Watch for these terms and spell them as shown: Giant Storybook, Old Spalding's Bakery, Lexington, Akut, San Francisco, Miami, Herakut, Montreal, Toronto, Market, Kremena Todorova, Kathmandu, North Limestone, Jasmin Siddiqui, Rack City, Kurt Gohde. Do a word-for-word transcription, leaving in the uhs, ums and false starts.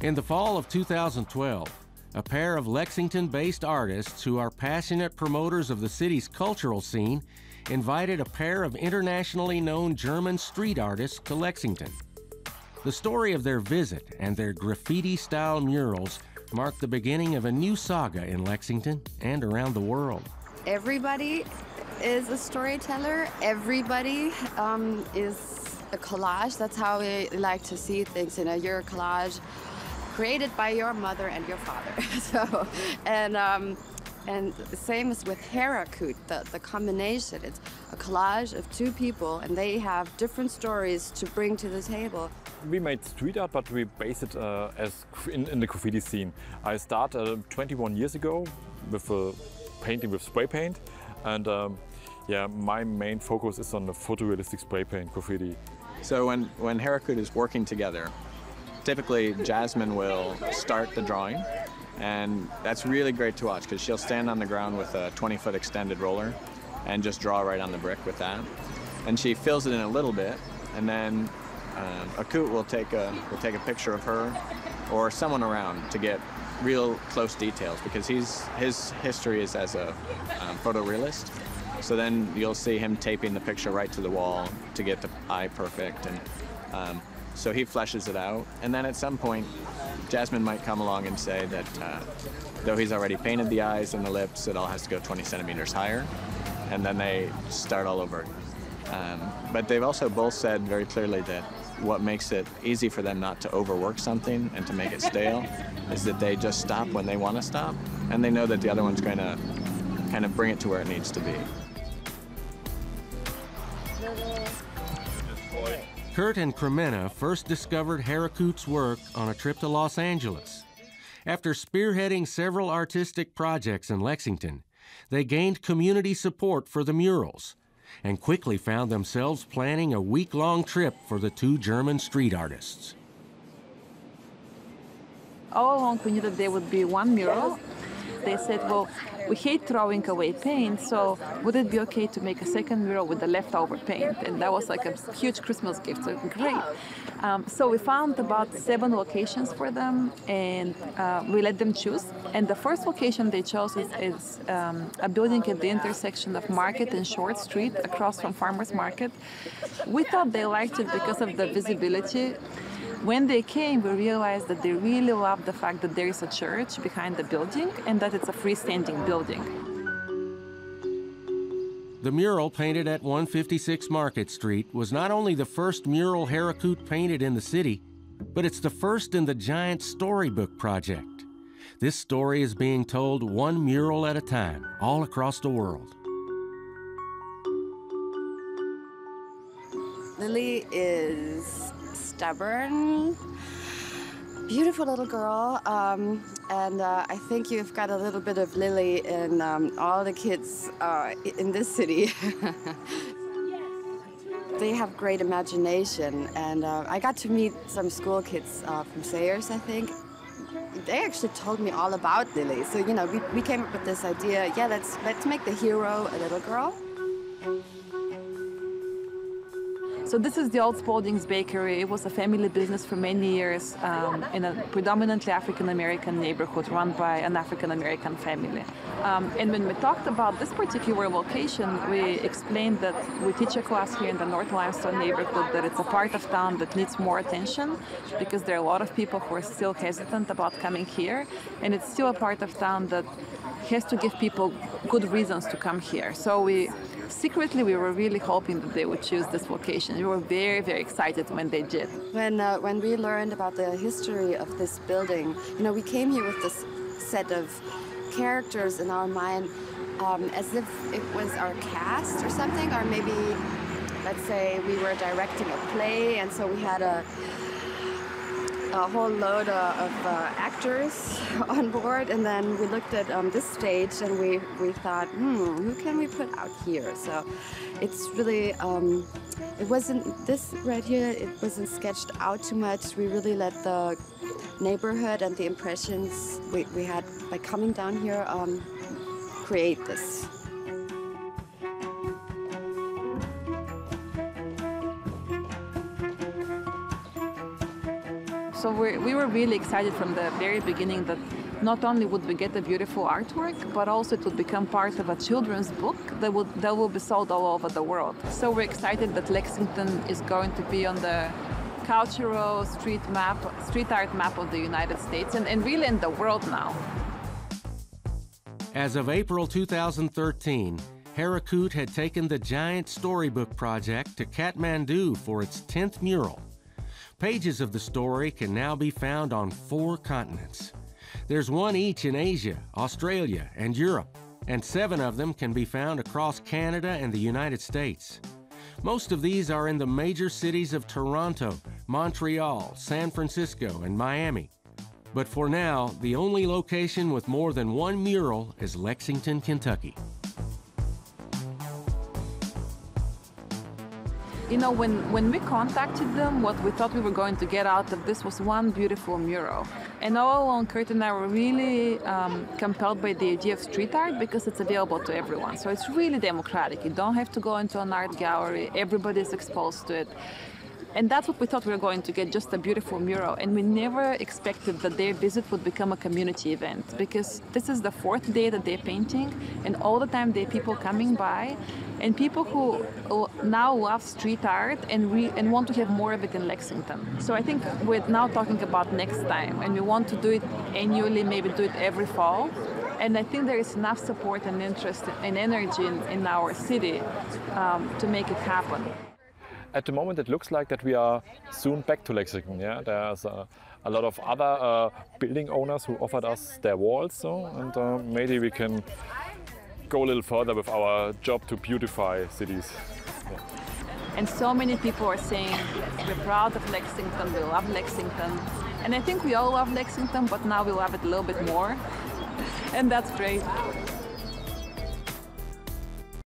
In the fall of two thousand twelve, a pair of Lexington-based artists who are passionate promoters of the city's cultural scene invited a pair of internationally known German street artists to Lexington. The story of their visit and their graffiti-style murals marked the beginning of a new saga in Lexington and around the world. Everybody is a storyteller. Everybody um, is a collage. That's how we like to see things, you know, you're a collage created by your mother and your father. So, and um, and the same as with Herakut, the, the combination. It's a collage of two people, and they have different stories to bring to the table. We made street art, but we based it uh, as in, in the graffiti scene. I started twenty-one years ago with a painting with spray paint, and um, yeah, my main focus is on the photorealistic spray paint graffiti. So when, when Herakut is working together, typically Jasmin will start the drawing, and that's really great to watch because she'll stand on the ground with a twenty foot extended roller and just draw right on the brick with that. And she fills it in a little bit, and then um, Akut will take a will take a picture of her or someone around to get real close details, because he's his history is as a um, photorealist. So then you'll see him taping the picture right to the wall to get the eye perfect, and um, so he fleshes it out. And then at some point, Jasmin might come along and say that uh, though he's already painted the eyes and the lips, it all has to go twenty centimeters higher. And then they start all over. Um, but they've also both said very clearly that what makes it easy for them not to overwork something and to make it stale is that they just stop when they want to stop. And they know that the other one's going to kind of bring it to where it needs to be. Kurt and Kremena first discovered Herakut's work on a trip to Los Angeles. After spearheading several artistic projects in Lexington, they gained community support for the murals and quickly found themselves planning a week-long trip for the two German street artists. All along we knew that there would be one mural. They said, well, we hate throwing away paint, so would it be okay to make a second mural with the leftover paint? And that was like a huge Christmas gift, so great. Um, so we found about seven locations for them, and uh, we let them choose. And the first location they chose is, is um, a building at the intersection of Market and Short Street, across from Farmers Market. We thought they liked it because of the visibility. When they came, we realized that they really loved the fact that there is a church behind the building and that it's a freestanding building. The mural painted at one fifty-six Market Street was not only the first mural Herakut painted in the city, but it's the first in the giant storybook project. This story is being told one mural at a time, all across the world. Lily is stubborn, beautiful little girl, um, and uh, I think you've got a little bit of Lily in um, all the kids uh, in this city. They have great imagination, and uh, I got to meet some school kids uh, from Sayers, I think. They actually told me all about Lily, so you know, we, we came up with this idea, yeah, let's, let's make the hero a little girl. So this is the Old Spalding's Bakery. It was a family business for many years um, in a predominantly African-American neighborhood run by an African-American family. Um, and when we talked about this particular location, we explained that we teach a class here in the North Limestone neighborhood, that it's a part of town that needs more attention because there are a lot of people who are still hesitant about coming here. And it's still a part of town that has to give people good reasons to come here. So we secretly, we were really hoping that they would choose this location. We were very, very excited when they did. When, uh, when we learned about the history of this building, you know, we came here with this set of characters in our mind um, as if it was our cast or something, or maybe, let's say, we were directing a play, and so we had a, a whole load uh, of uh, actors on board, and then we looked at um, this stage and we, we thought, hmm, who can we put out here? So it's really, um, it wasn't, this right here, it wasn't sketched out too much. We really let the neighborhood and the impressions we, we had by coming down here um, create this. So we're, we were really excited from the very beginning that not only would we get a beautiful artwork, but also it would become part of a children's book that would that will be sold all over the world. So we're excited that Lexington is going to be on the cultural street map, street art map of the United States and, and really in the world now. As of April two thousand thirteen, Herakut had taken the giant storybook project to Kathmandu for its tenth mural. Pages of the story can now be found on four continents. There's one each in Asia, Australia, and Europe, and seven of them can be found across Canada and the United States. Most of these are in the major cities of Toronto, Montreal, San Francisco, and Miami. But for now, the only location with more than one mural is Lexington, Kentucky. You know, when, when we contacted them, what we thought we were going to get out of this was one beautiful mural. And all along, Kurt and I were really um, compelled by the idea of street art because it's available to everyone. So it's really democratic. You don't have to go into an art gallery. Everybody's exposed to it. And that's what we thought we were going to get, just a beautiful mural. And we never expected that their visit would become a community event, because this is the fourth day that they're painting, and all the time there are people coming by, and people who now love street art and, re and want to have more of it in Lexington. So I think we're now talking about next time, and we want to do it annually, maybe do it every fall. And I think there is enough support and interest and energy in, in our city um, to make it happen. At the moment, it looks like that we are soon back to Lexington. Yeah, there's a, a lot of other uh, building owners who offered us their walls, so, and uh, maybe we can go a little further with our job to beautify cities. Yeah. And so many people are saying we're proud of Lexington, we love Lexington, and I think we all love Lexington, but now we love it a little bit more, and that's great.